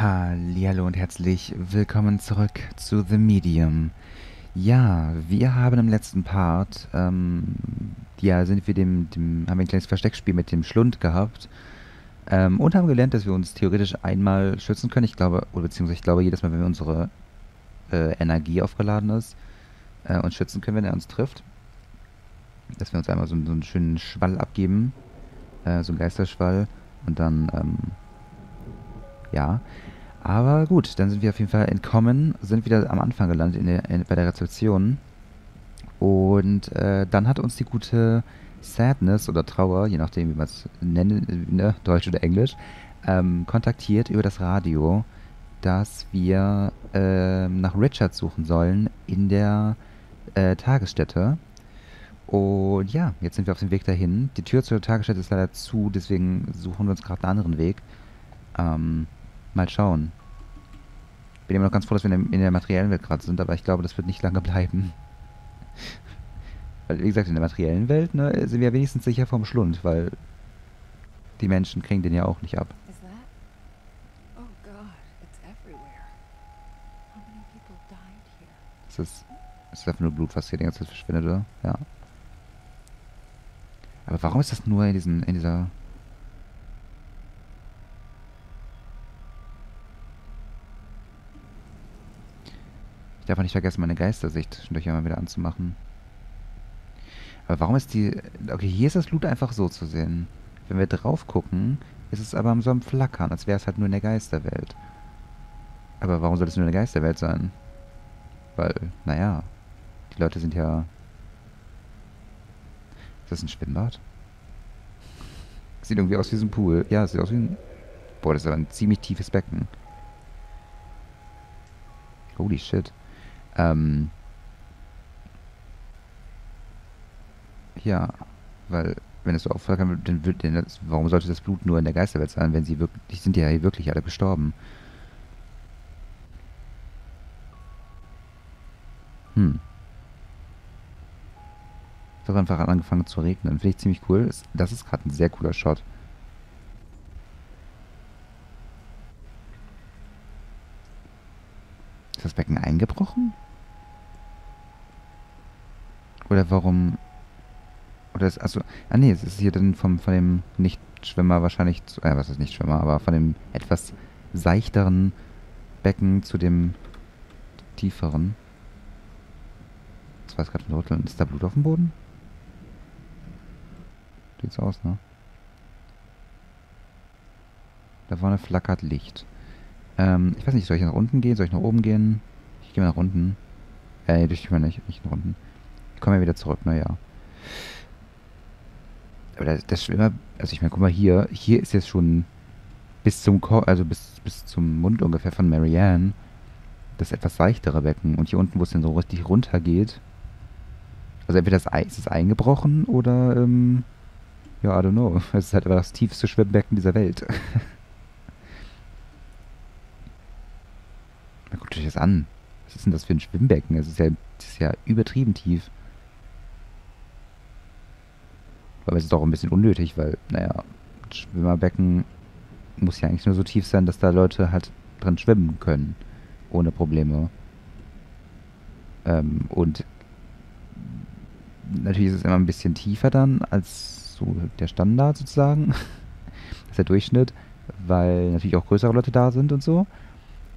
Hallihallo und herzlich willkommen zurück zu The Medium. Ja, wir haben im letzten Part, haben wir ein kleines Versteckspiel mit dem Schlund gehabt und haben gelernt, dass wir uns theoretisch einmal schützen können. Ich glaube, oder beziehungsweise ich glaube, jedes Mal, wenn unsere Energie aufgeladen ist, uns schützen können, wenn er uns trifft. Dass wir uns einmal so einen schönen Schwall abgeben, so einen Geisterschwall und dann, ja. Aber gut, dann sind wir auf jeden Fall entkommen, sind wieder am Anfang gelandet bei der Rezeption. Und dann hat uns die gute Sadness oder Trauer, je nachdem wie man es nennt, ne, Deutsch oder Englisch, kontaktiert über das Radio, dass wir nach Richard suchen sollen in der Tagesstätte. Und ja, jetzt sind wir auf dem Weg dahin. Die Tür zur Tagesstätte ist leider zu, deswegen suchen wir uns gerade einen anderen Weg. Mal schauen. Bin immer noch ganz froh, dass wir in der materiellen Welt gerade sind, aber ich glaube, das wird nicht lange bleiben. Weil, wie gesagt, in der materiellen Welt, ne, sind wir wenigstens sicher vom Schlund, weil die Menschen kriegen den ja auch nicht ab. Das ist einfach nur Blut, was hier die ganze Zeit verschwindet, oder? Ja. Aber warum ist das nur in dieser... Ich darf auch nicht vergessen, meine Geistersicht zwischendurch einmal wieder anzumachen. Aber warum ist die... Okay, hier ist das Blut einfach so zu sehen. Wenn wir drauf gucken, ist es aber so am Flackern, als wäre es halt nur in der Geisterwelt. Aber warum soll es nur in der Geisterwelt sein? Weil, naja, die Leute sind ja... Ist das ein Schwimmbad? Sieht irgendwie aus wie so ein Pool. Ja, sieht aus wie ein... Boah, das ist aber ein ziemlich tiefes Becken. Holy shit. Ja, weil, wenn es so auffällt, dann wird... Warum sollte das Blut nur in der Geisterwelt sein, wenn sie wirklich... Die sind ja hier wirklich alle gestorben. Es hat einfach angefangen zu regnen. Finde ich ziemlich cool. Das ist gerade ein sehr cooler Shot. Ist das Becken eingebrochen? Oder warum... Oder ist... Achso... Ah nee, es ist hier dann von dem Nichtschwimmer wahrscheinlich... Zu, was ist Nichtschwimmer? Aber von dem etwas seichteren Becken zu dem tieferen. Was gerade rütteln. Ist da Blut auf dem Boden? Sieht's aus, ne? Da vorne flackert Licht. Ich weiß nicht, soll ich nach unten gehen? Soll ich nach oben gehen? Ich gehe mal nach unten. Ich meine nicht nach unten. Ich komme ja wieder zurück, naja. Aber das Schwimmer... Also ich meine, guck mal hier. Hier ist jetzt schon bis zum bis zum Mund ungefähr von Marianne das etwas seichtere Becken. Und hier unten, wo es dann so richtig runter geht... Also entweder das Eis ist eingebrochen oder, ja, I don't know. Es ist halt aber das tiefste Schwimmbecken dieser Welt. Man guckt euch das an. Was ist denn das für ein Schwimmbecken? Es ist ja übertrieben tief. Aber es ist auch ein bisschen unnötig, weil, naja, ein Schwimmerbecken muss ja eigentlich nur so tief sein, dass da Leute halt drin schwimmen können. Ohne Probleme. Und natürlich ist es immer ein bisschen tiefer dann als so der Standard sozusagen. Das ist der Durchschnitt, weil natürlich auch größere Leute da sind und so.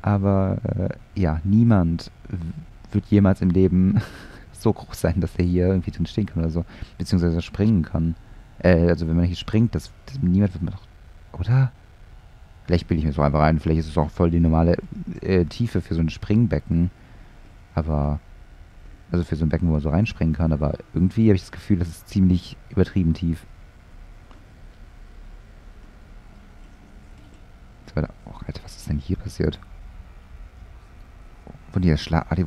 Aber ja, niemand wird jemals im Leben so groß sein, dass der hier irgendwie drin stehen kann oder so. Beziehungsweise springen kann. Also wenn man hier springt, niemand wird man doch... Oder? Vielleicht bilde ich mir so einfach ein. Vielleicht ist es auch voll die normale Tiefe für so ein Springbecken. Aber... Also für so ein Becken, wo man so reinspringen kann, aber irgendwie habe ich das Gefühl, das ist ziemlich übertrieben tief. Oh, Alter, was ist denn hier passiert? Die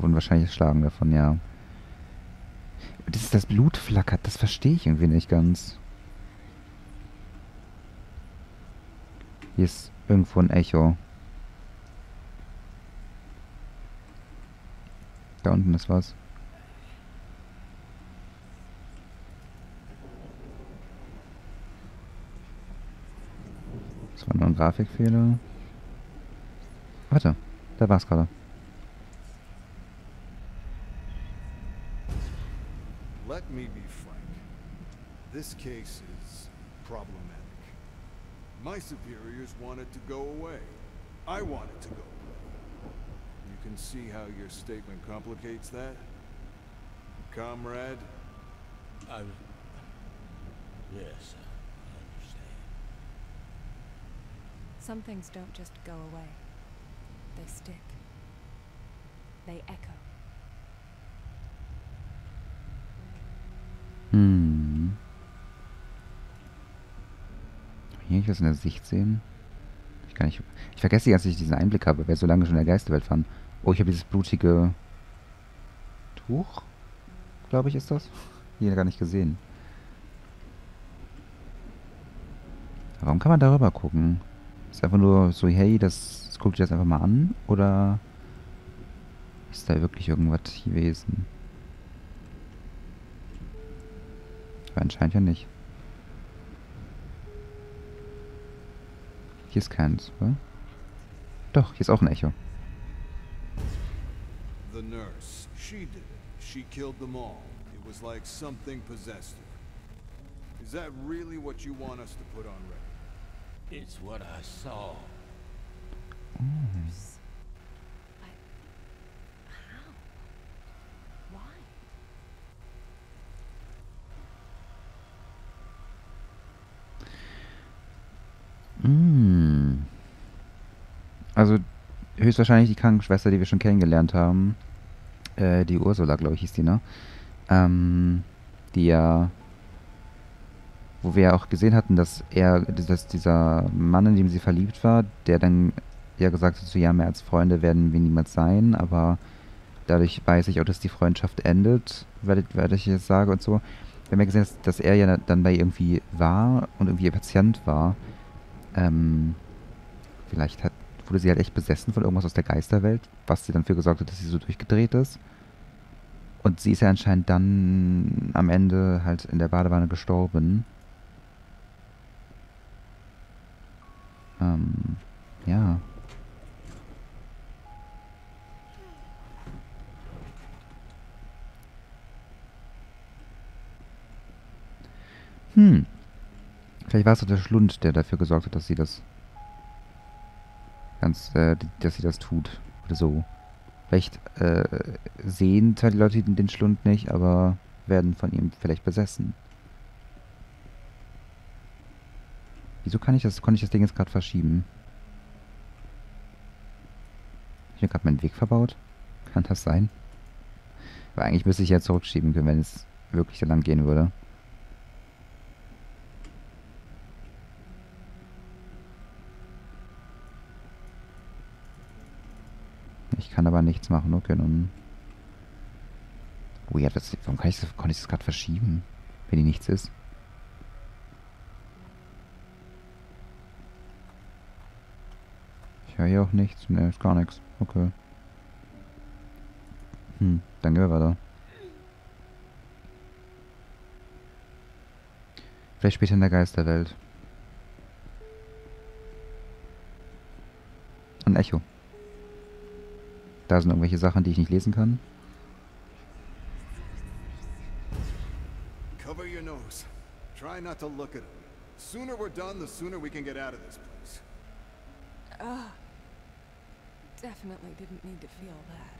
wurden wahrscheinlich erschlagen davon, ja. Das Blut flackert, das verstehe ich irgendwie nicht ganz. Hier ist irgendwo ein Echo. Da unten ist was. Grafikfehler. Warte, da war es gerade. Let me be frank. This case is problematic. My superiors wanted to go away. I wanted to go away. You can see how your statement complicates that? Comrade? I... Yes, I understand. Some things don't just go away. They stick. They echo. Hier, ich will es in der Sicht sehen. Ich vergesse die ganze Zeit, dass ich diesen Einblick habe, wer so lange schon in der Geisterwelt fahren. Oh, ich habe dieses blutige Tuch, glaube ich, ist das. Hier gar nicht gesehen. Warum kann man darüber gucken? Ist einfach nur so, hey, das guckt ihr jetzt einfach mal an? Oder ist da wirklich irgendwas gewesen? Aber anscheinend ja nicht. Hier ist keins, oder? Doch, hier ist auch ein Echo. The nurse, she did it. She killed them all. It was like something possessed her. Is that really what you want us to put on record? It's what I saw. Also höchstwahrscheinlich die Krankenschwester, die wir schon kennengelernt haben, die Ursula, glaube ich, hieß die, ne? Die ja, wo wir ja auch gesehen hatten, dass dieser Mann, in dem sie verliebt war, der dann ja gesagt hat, so, ja, mehr als Freunde werden wir niemals sein, aber dadurch weiß ich auch, dass die Freundschaft endet, weil ich jetzt sage und so. Wir haben ja gesehen, dass er ja dann bei ihr irgendwie war und irgendwie ihr Patient war. Vielleicht wurde sie halt echt besessen von irgendwas aus der Geisterwelt, was sie dann für gesorgt hat, dass sie so durchgedreht ist. Und sie ist ja anscheinend dann am Ende halt in der Badewanne gestorben. Ja. Vielleicht war es doch der Schlund, der dafür gesorgt hat, dass sie das tut. Oder so. Vielleicht sehen zwar die Leute den Schlund nicht, aber werden von ihm vielleicht besessen. Wieso konnte ich das Ding jetzt gerade verschieben? Habe ich mir gerade meinen Weg verbaut? Kann das sein? Weil eigentlich müsste ich ja zurückschieben können, wenn es wirklich so lang gehen würde. Ich kann aber nichts machen, okay, nun. Oh ja, warum konnte ich das gerade verschieben, wenn die nichts ist? Ich höre hier auch nichts. Ne, ist gar nichts. Okay. Dann gehen wir weiter. Vielleicht später in der Geisterwelt. Ein Echo. Da sind irgendwelche Sachen, die ich nicht lesen kann. Cover your nose. Try not to look at them. Sooner we're done, the sooner we can get out of this place. Ah. Definitely didn't need to feel that.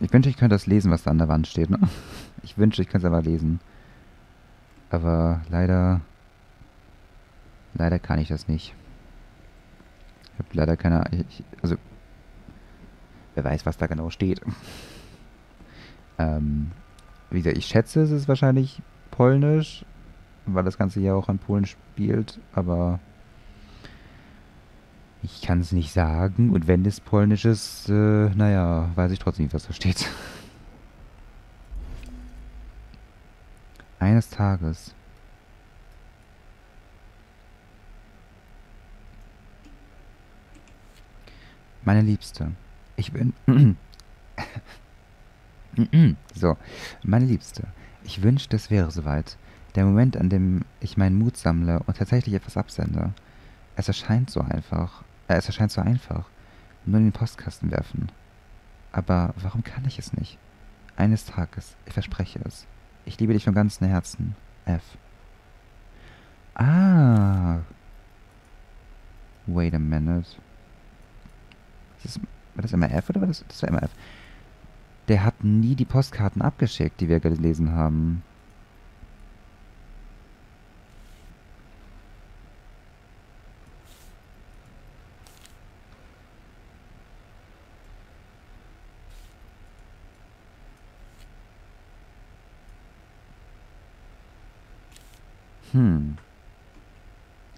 Ich wünschte, ich könnte das lesen, was da an der Wand steht. Ne? Ich wünschte, ich könnte es aber lesen. Aber leider... Leider kann ich das nicht. Ich habe leider keine... Also... Wer weiß, was da genau steht. Wie gesagt, ich schätze, es ist wahrscheinlich polnisch, weil das Ganze ja auch in Polen spielt, aber... Ich kann es nicht sagen. Und wenn es polnisch ist, naja, weiß ich trotzdem nicht, was da steht. Eines Tages. Meine Liebste, ich bin... So, meine Liebste, ich wünschte, es wäre soweit. Der Moment, an dem ich meinen Mut sammle und tatsächlich etwas absende. Es erscheint so einfach. Nur in den Postkasten werfen. Aber warum kann ich es nicht? Eines Tages, ich verspreche es. Ich liebe dich von ganzem Herzen. F. Ah. Wait a minute. War das immer F oder war das? Das war immer F. Der hat nie die Postkarten abgeschickt, die wir gelesen haben.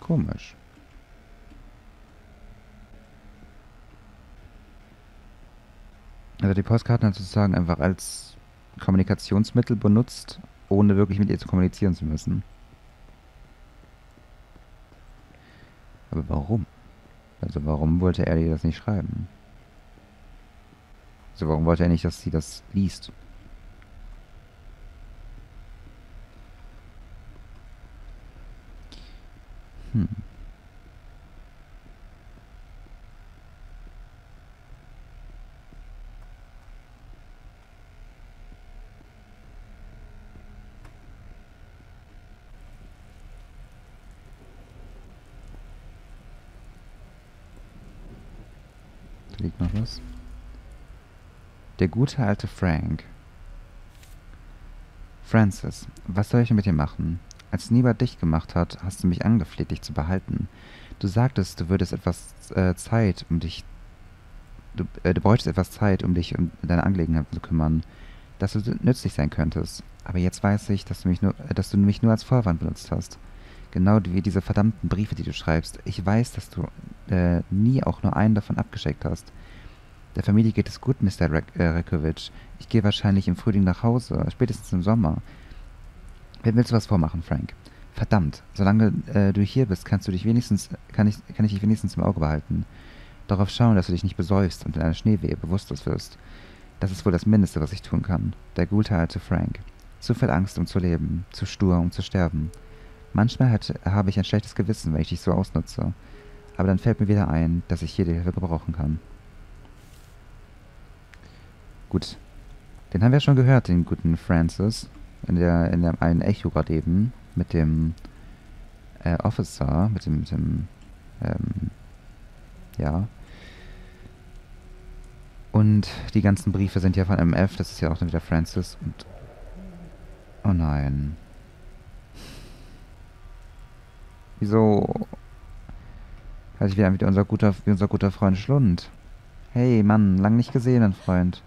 Komisch. Also die Postkarten hat sozusagen einfach als Kommunikationsmittel benutzt, ohne wirklich mit ihr zu kommunizieren zu müssen. Aber warum? Also warum wollte er ihr das nicht schreiben? Also warum wollte er nicht, dass sie das liest? Da liegt noch was. Der gute alte Frank. Francis, was soll ich mit dir machen? Als Niebert dich gemacht hat, hast du mich angefleht, dich zu behalten. Du sagtest, du würdest etwas Zeit, um dich... Du bräuchtest etwas Zeit, um dich um deine Angelegenheiten zu kümmern, dass du nützlich sein könntest. Aber jetzt weiß ich, dass du mich nur als Vorwand benutzt hast. Genau wie diese verdammten Briefe, die du schreibst. Ich weiß, dass du nie auch nur einen davon abgeschickt hast. Der Familie geht es gut, Mr. Rekovic. Ich gehe wahrscheinlich im Frühling nach Hause, spätestens im Sommer. Wer willst du was vormachen, Frank? Verdammt, solange du hier bist, kann ich dich wenigstens im Auge behalten. Darauf schauen, dass du dich nicht besäufst und in einer Schneewehe bewusstlos wirst. Das ist wohl das Mindeste, was ich tun kann. Der gute alte Frank. Zu viel Angst, um zu leben. Zu stur, um zu sterben. Manchmal habe ich ein schlechtes Gewissen, wenn ich dich so ausnutze. Aber dann fällt mir wieder ein, dass ich hier die Hilfe gebrauchen kann. Gut. Den haben wir schon gehört, den guten Francis. In einem Echo gerade eben mit dem Officer, ja. Und die ganzen Briefe sind ja von MF, das ist ja auch dann wieder Francis und... Oh nein. Wieso... Hatte ich wieder mit unser guter Freund Schlund. Hey Mann, lang nicht gesehen, ein Freund.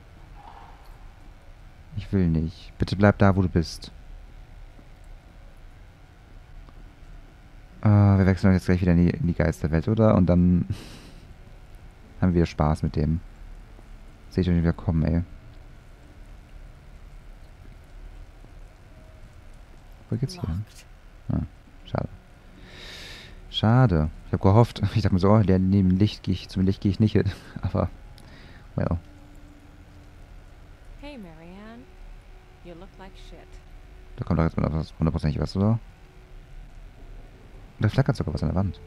Ich will nicht. Bitte bleib da, wo du bist. Wir wechseln jetzt gleich wieder in die Geisterwelt, oder? Und dann haben wir Spaß mit dem. Seht ihr nicht wieder kommen, ey. Wo geht's hier hin? Ah, schade. Schade. Ich habe gehofft. Ich dachte mir so, oh, zum Licht gehe ich nicht hin. Aber, well. Da kommt doch jetzt mal was hundertprozentig was, oder? Da flackert sogar was an der Wand.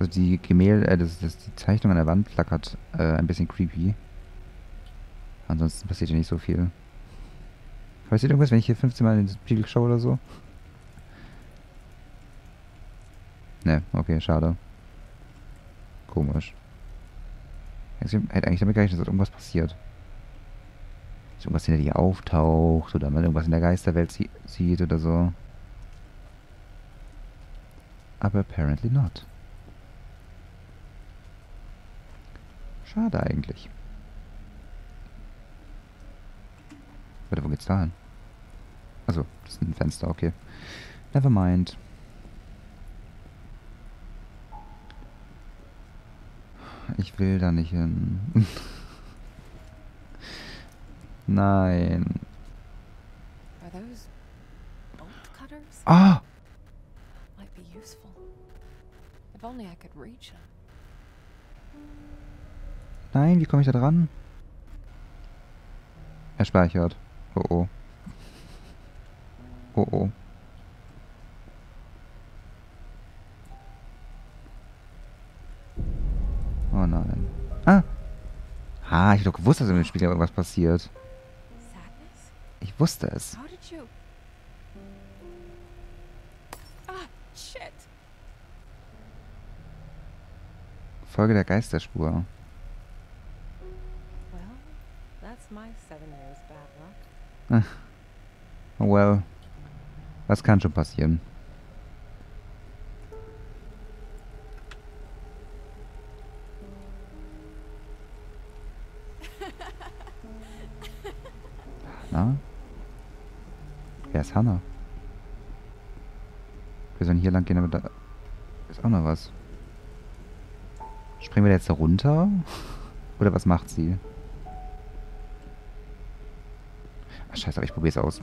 Also die Gemälde, die Zeichnung an der Wand flackert ein bisschen creepy. Ansonsten passiert ja nicht so viel. Passiert irgendwas, wenn ich hier 15 Mal in den Spiegel schaue oder so? Ne, okay, schade. Komisch. Ich hätte eigentlich damit gerechnet, dass irgendwas passiert. Dass irgendwas hinter dir auftaucht oder man irgendwas in der Geisterwelt sieht oder so. Aber apparently not. Schade eigentlich. Warte, wo geht's da hin? Achso, das ist ein Fenster, okay. Never mind. Ich will da nicht hin. Nein. Ah! Nein, wie komme ich da dran? Er speichert. Oh oh. Oh oh. Oh nein. Ah! Ah, ich hätte doch gewusst, dass in dem Spiel irgendwas passiert. Ich wusste es. Folge der Geisterspur. Ach. Oh well. Was kann schon passieren? Hanna? Wer ist Hanna? Wir sollen hier lang gehen, aber da ist auch noch was. Springen wir da jetzt runter? Oder was macht sie? Ach, scheiße, aber ich probiere es aus.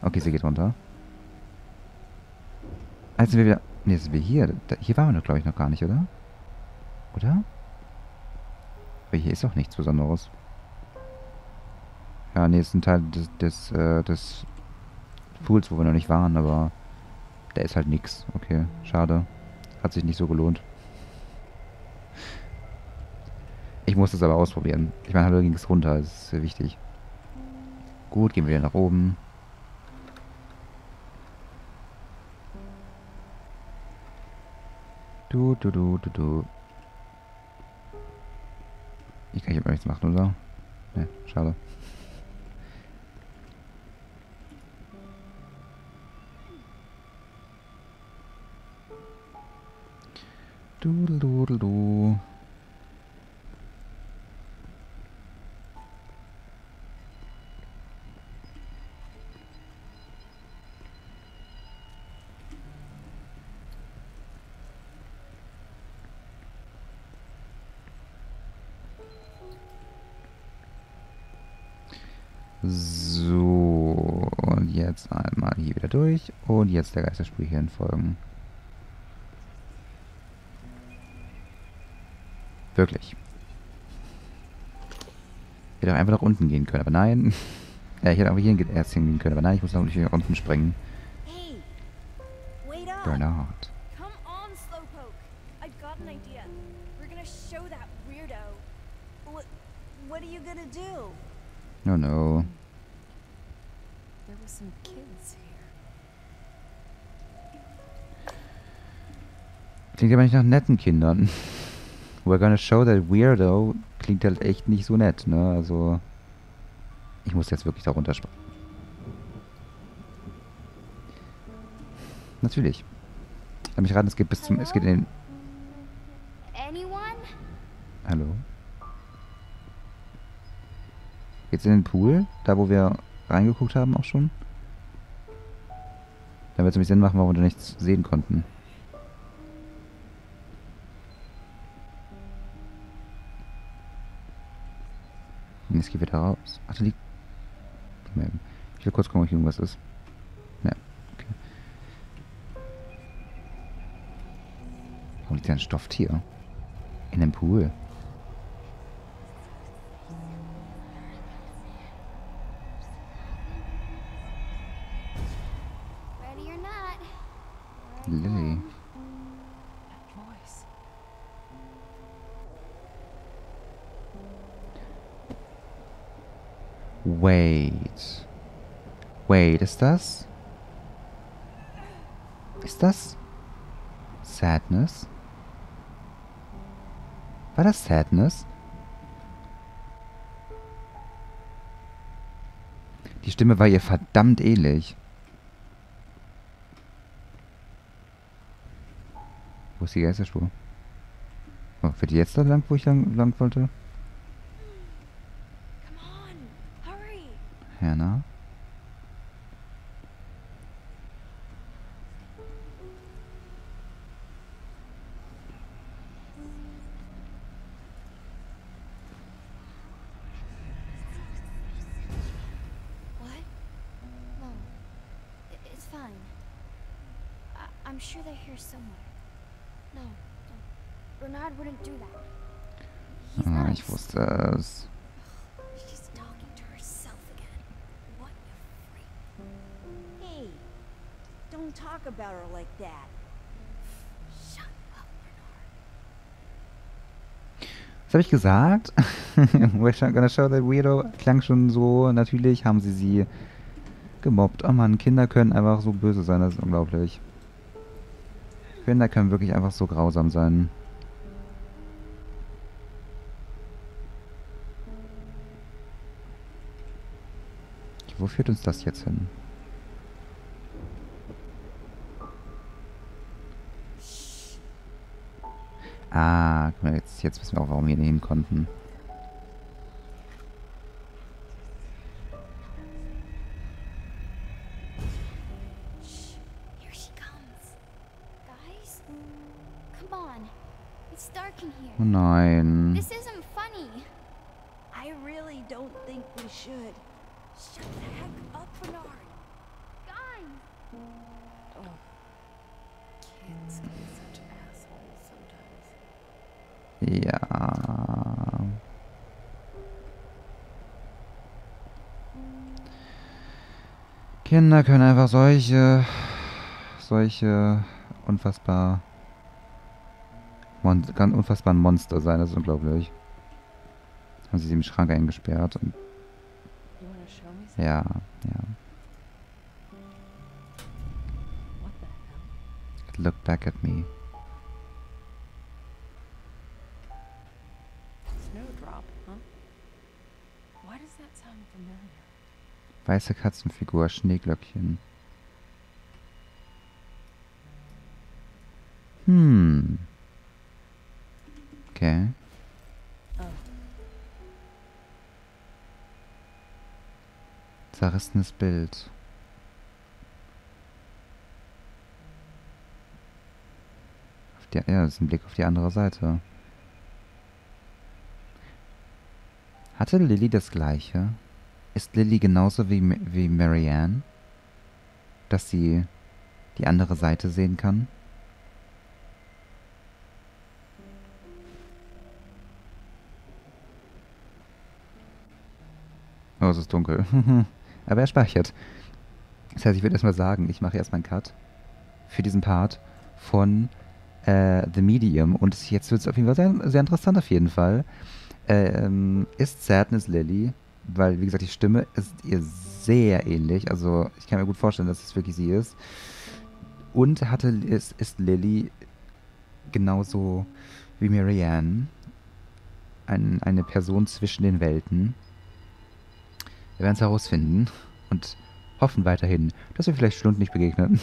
Okay, sie geht runter. Also sind wir wieder... Ne, sind wir hier. Da, hier waren wir, glaube ich, noch gar nicht, oder? Oder? Aber hier ist doch nichts Besonderes. Ja, ne, ist ein Teil des Pools, wo wir noch nicht waren, aber... Da ist halt nichts. Okay, schade. Hat sich nicht so gelohnt. Ich muss das aber ausprobieren. Ich meine, hallo, ging es runter. Das ist sehr wichtig. Gut, gehen wir wieder nach oben. Du. Ich kann hier mal nichts machen, oder? Ne, schade. Du. So, und jetzt einmal hier wieder durch und jetzt der Geisterspur hierhin folgen. Wirklich. Ich hätte auch einfach nach unten gehen können, aber nein. Ja, ich hätte auch hier erst hingehen können, aber nein, ich muss natürlich nach unten springen. Hey, wait up. Bernard. Come on, Slowpoke. I've got an idea. We're gonna show that weirdo. What are you gonna do? No. There were some kids here. Klingt aber nicht nach netten Kindern. We're gonna show that weirdo klingt halt echt nicht so nett, ne? Also, ich muss jetzt wirklich da runterspringen. Natürlich. Lass mich raten, es geht bis zum... Es geht in den... Hallo? Geht's in den Pool? Da, wo wir reingeguckt haben auch schon? Da wird es nämlich Sinn machen, warum wir nichts sehen konnten. Jetzt geht wieder raus. Ach, da liegt... Ich will kurz gucken, ob hier irgendwas ist. Ja, okay. Warum liegt da ein Stofftier? In einem Pool. Lilly. Wait, ist das? Ist das? Sadness? War das Sadness? Die Stimme war ihr verdammt ähnlich. Wo ist die Geisterspur? Oh, wird die jetzt da lang, wo ich lang wollte? Hanna? I'm sure they're here somewhere. No, Bernard wouldn't do that. Ah, ich wusste es. She's talking to herself again. What a freak. Hey, don't talk about her like that. Shut up, Bernard. Was habe ich gesagt? We're gonna show that weirdo. Klang schon so. Natürlich haben sie sie gemobbt. Oh Mann, Kinder können einfach so böse sein. Das ist unglaublich. Kinder können wirklich einfach so grausam sein. Wo führt uns das jetzt hin? Ah, jetzt wissen wir auch, warum wir hier hin konnten. Oh nein. This isn't funny. I really don't think we should. Shut the heck up, Bernard. Guys. Oh. Kids can be such assholes sometimes. Ja. Kinder können einfach solche unfassbaren Monster sein, das ist unglaublich. Haben sie im Schrank eingesperrt. Und ja. Look back at me. Weiße Katzenfigur, Schneeglöckchen. Okay. Zerrissenes Bild. Das ist ein Blick auf die andere Seite. Hatte Lilly das Gleiche? Ist Lilly genauso wie Marianne? Dass sie die andere Seite sehen kann? Oh, es ist dunkel. Aber er speichert. Das heißt, ich würde erstmal sagen, ich mache erstmal einen Cut für diesen Part von The Medium. Und jetzt wird es auf jeden Fall sehr, sehr interessant, auf jeden Fall. Ist Sadness Lilly, weil, wie gesagt, die Stimme ist ihr sehr ähnlich. Also, ich kann mir gut vorstellen, dass es wirklich sie ist. Und ist Lilly genauso wie Marianne eine Person zwischen den Welten. Wir werden es herausfinden und hoffen weiterhin, dass wir vielleicht Stunden nicht begegnen.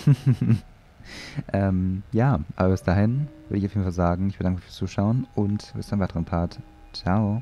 Ja, aber bis dahin würde ich auf jeden Fall sagen, ich bedanke mich fürs Zuschauen und bis zum weiteren Part. Ciao.